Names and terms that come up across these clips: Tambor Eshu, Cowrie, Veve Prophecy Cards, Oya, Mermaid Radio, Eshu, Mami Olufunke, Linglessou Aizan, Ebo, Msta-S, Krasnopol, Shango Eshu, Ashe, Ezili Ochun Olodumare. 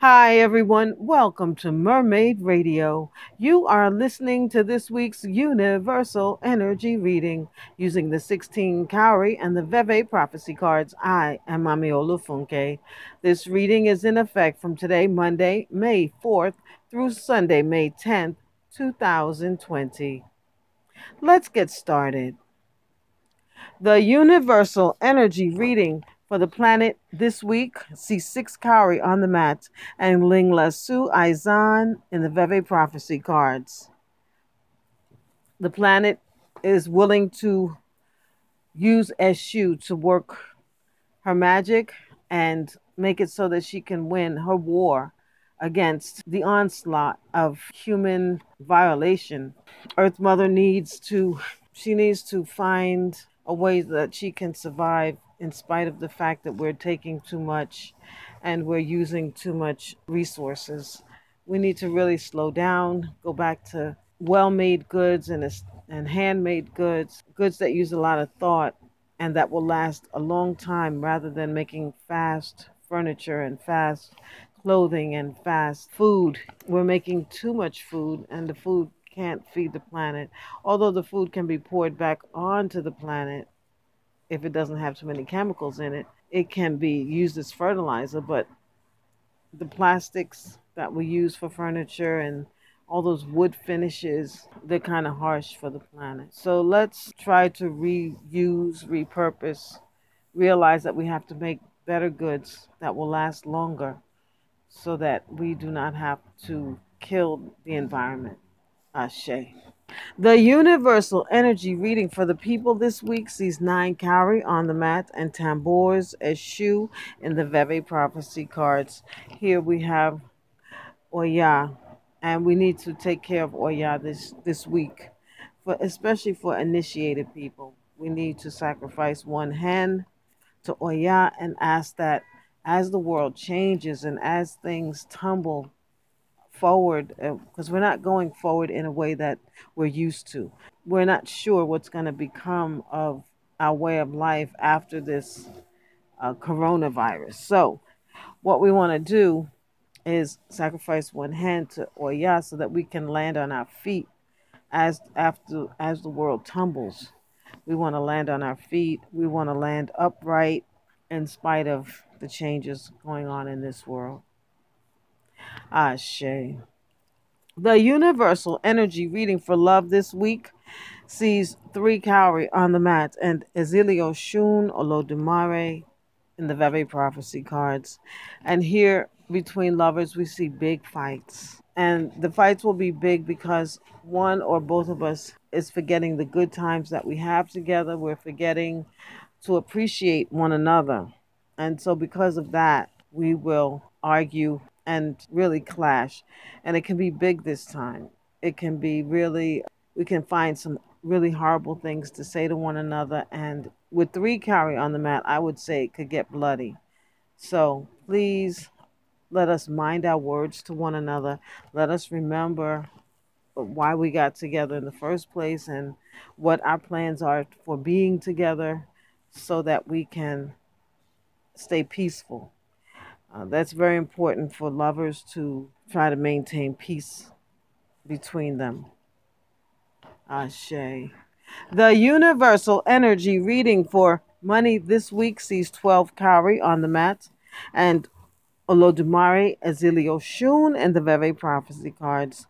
Hi, everyone. Welcome to Mermaid Radio. You are listening to this week's Universal Energy Reading using the 16 Cowrie and the Veve Prophecy Cards. I am Mami Olufunke. This reading is in effect from today, Monday, May 4th, through Sunday, May 10th, 2020. Let's get started. The Universal Energy Reading for the planet this week sees 6 Cowrie on the mat and Linglessou Aizan in the Veve Prophecy Cards. The planet is willing to use Eshu to work her magic and make it so that she can win her war against the onslaught of human violation. Earth Mother needs to find a way that she can survive in spite of the fact that we're taking too much and we're using too much resources. We need to really slow down, go back to well-made goods and handmade goods that use a lot of thought and that will last a long time rather than making fast furniture and fast clothing and fast food. We're making too much food and the food can't feed the planet, although the food can be poured back onto the planet. If it doesn't have too many chemicals in it, it can be used as fertilizer, but the plastics that we use for furniture and all those wood finishes, they're kind of harsh for the planet. So let's try to reuse, repurpose, realize that we have to make better goods that will last longer so that we do not have to kill the environment. Ashe. The Universal Energy Reading for the people this week sees 9 Cowrie on the mat and Tambor Eshu in the Veve Prophecy Cards. Here we have Oya, and we need to take care of Oya this week, especially for initiated people. We need to sacrifice one hen to Oya and ask that as the world changes and as things tumble forward, because we're not going forward in a way that we're used to. We're not sure what's going to become of our way of life after this coronavirus. So what we want to do is sacrifice one hen to Oya so that we can land on our feet as the world tumbles. We want to land on our feet. We want to land upright in spite of the changes going on in this world. Ashe. The Universal Energy Reading for love this week sees 3 Cowrie on the mat and Ezili Ochun Olodumare in the Veve Prophecy Cards. And here between lovers we see big fights. And the fights will be big because one or both of us is forgetting the good times that we have together. We're forgetting to appreciate one another. And so because of that, we will argue and really clash. And it can be big this time. It can be really, we can find some really horrible things to say to one another. And with 3 Cowrie on the mat, I would say it could get bloody. So please let us mind our words to one another. Let us remember why we got together in the first place and what our plans are for being together so that we can stay peaceful. That's very important for lovers to try to maintain peace between them. Ashe. The Universal Energy Reading for money this week sees 12 Cowrie on the mat and Olodumare Ezili Ochun and the Veve Prophecy Cards.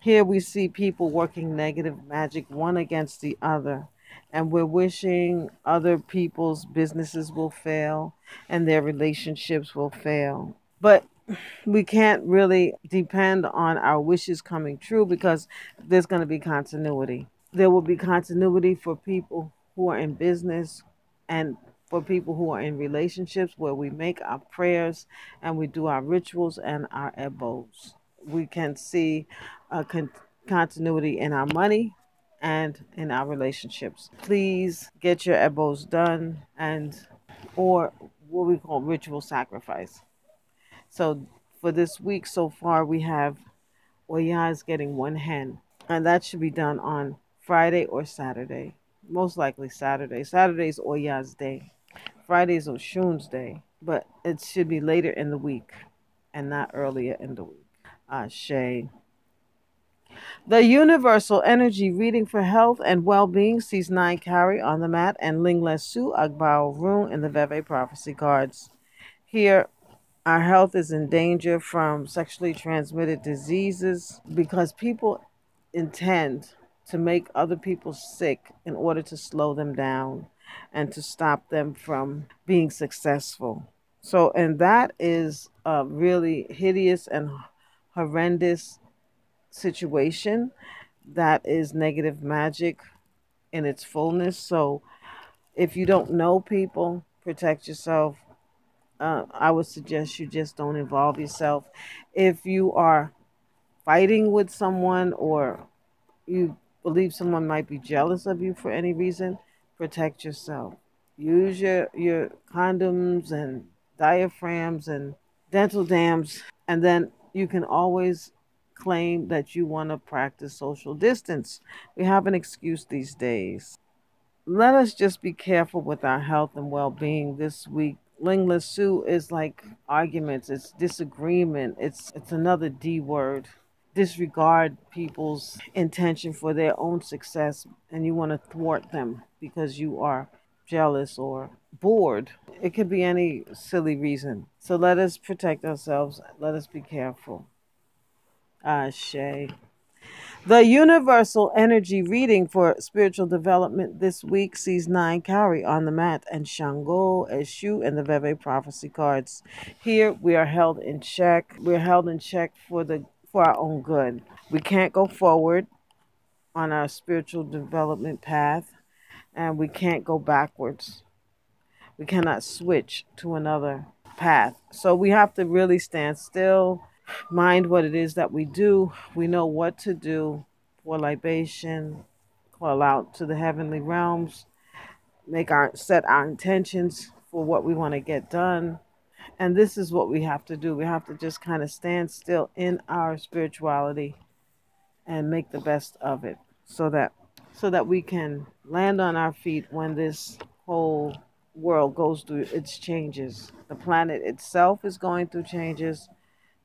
Here we see people working negative magic one against the other. And we're wishing other people's businesses will fail and their relationships will fail. But we can't really depend on our wishes coming true because there's going to be continuity. There will be continuity for people who are in business and for people who are in relationships where we make our prayers and we do our rituals and our ebos. We can see a continuity in our money and in our relationships. Please get your ebos done and or what we call ritual sacrifice. So for this week so far we have Oya is getting one hen and that should be done on Friday or Saturday. Most likely Saturday. Saturday's Oya's day. Friday's Oshun's day. But it should be later in the week. and not earlier in the week. Ashe. The universal energy reading for health and well-being sees 9 Cowrie on the mat and Linglessou Agbao Rung in the Veve Prophecy Cards. Here, our health is in danger from sexually transmitted diseases because people intend to make other people sick in order to slow them down and to stop them from being successful. So, and that is a really hideous and horrendous situation that is negative magic in its fullness. So if you don't know people, protect yourself. I would suggest you just don't involve yourself. If you are fighting with someone or you believe someone might be jealous of you for any reason, protect yourself. Use your condoms and diaphragms and dental dams, and then you can always claim that you want to practice social distance. We have an excuse these days. Let us just be careful with our health and well-being this week. Linglessou is like arguments, it's disagreement, it's another D word. Disregard people's intention for their own success, and you want to thwart them because you are jealous or bored. It could be any silly reason. So let us protect ourselves. Let us be careful. Ashe. The universal energy reading for spiritual development this week sees 9 Cowrie on the mat and Shango Eshu and the Veve Prophecy Cards. Here we are held in check. We're held in check for our own good. We can't go forward on our spiritual development path, and we can't go backwards. We cannot switch to another path. So we have to really stand still, mind what it is that we do. We know what to do. Pour libation, call out to the heavenly realms, set our intentions for what we want to get done. And this is what we have to do. We have to just kind of stand still in our spirituality and make the best of it so that we can land on our feet when this whole world goes through its changes. The planet itself is going through changes.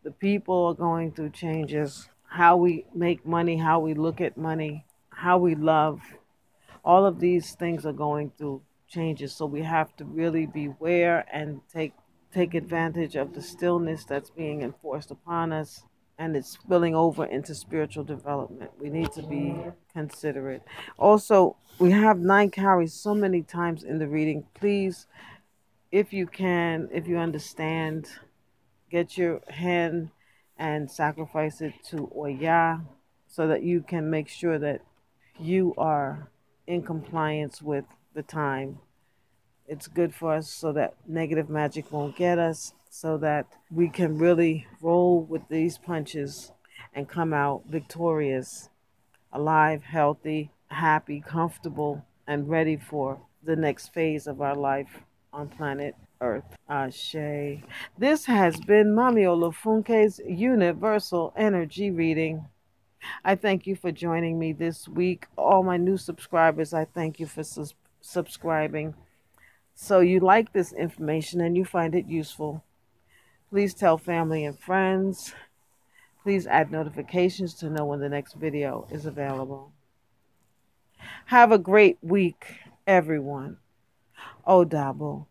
The people are going through changes. How we make money, how we look at money, how we love. All of these things are going through changes. So we have to really beware and take advantage of the stillness that's being enforced upon us, and it's spilling over into spiritual development. We need to be considerate. Also, we have 9 Cowrie so many times in the reading. Please, if you can, if you understand, get your hand and sacrifice it to Oya so that you can make sure that you are in compliance with the time. It's good for us so that negative magic won't get us, so that we can really roll with these punches and come out victorious, alive, healthy, happy, comfortable, and ready for the next phase of our life on planet Earth. Ashe. This has been Mami Olufunke's Universal Energy Reading. I thank you for joining me this week. All my new subscribers, I thank you for subscribing. So you like this information and you find it useful. Please tell family and friends. Please add notifications to know when the next video is available. Have a great week, everyone. Odabo.